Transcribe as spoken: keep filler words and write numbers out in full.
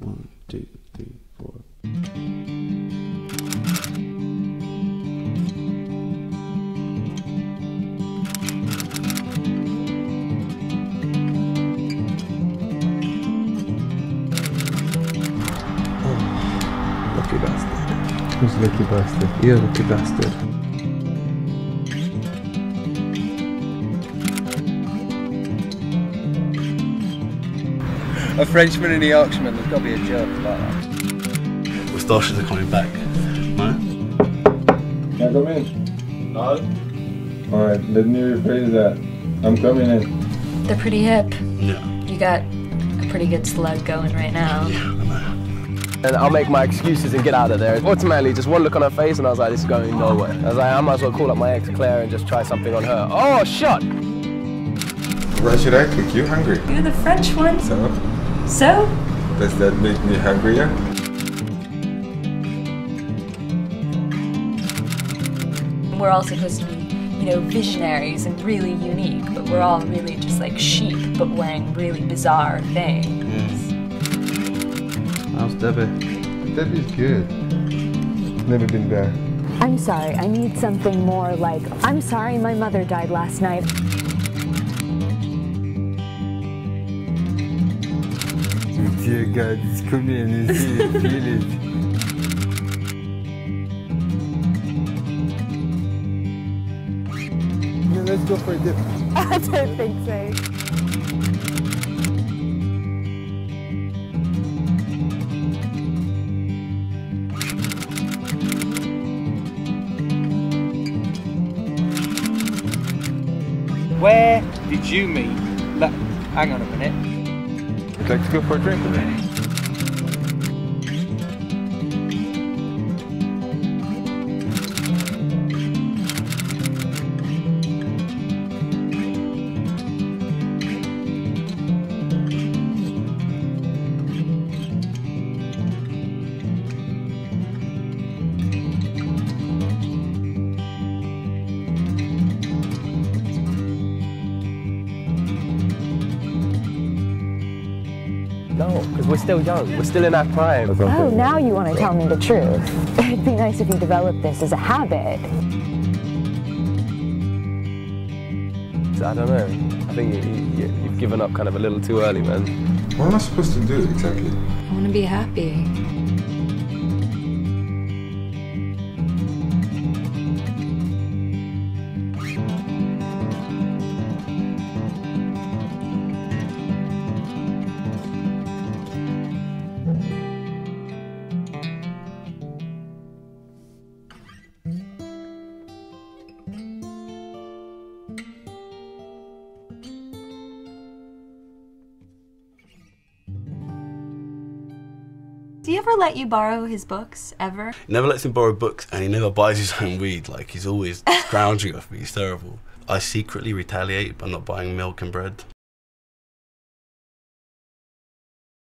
One, two, three, four. Oh, lucky bastard. Who's lucky bastard? You're lucky bastard. A Frenchman and a Yorkshireman, there's got to be a joke about that. Moustaches are coming back, no? Can I come in? No. Alright, let me rephrase that. I'm coming in. They're pretty hip. Yeah. You got a pretty good slug going right now. Yeah, I know. And I'll make my excuses and get out of there. Ultimately, just one look on her face and I was like, this is going nowhere. I was like, I might as well call up my ex Claire and just try something on her. Oh, shut! Why should I cook? You're hungry. You're the French one. So? So? Does that make me hungrier? We're all supposed to be, you know, visionaries and really unique, but we're all really just like sheep, but wearing really bizarre things. Yes. How's Debbie? Debbie's good. Never been there. I'm sorry, I need something more like, I'm sorry my mother died last night. Dear God, it's coming and it's here, feel it. Yeah, let's go for a dip. I don't think so. Where did you meet? Look, hang on a minute. I'd like to go for a drink today. No, because we're still young. We're still in our prime. Oh, now you want to tell me the truth. It'd be nice if you developed this as a habit. I don't know. I think you, you, you've given up kind of a little too early, man. What am I supposed to do exactly? I want to be happy. Do you ever let you borrow his books, ever? Never lets him borrow books, and he never buys his own weed. Like, he's always scrounging off me, he's terrible. I secretly retaliate by not buying milk and bread.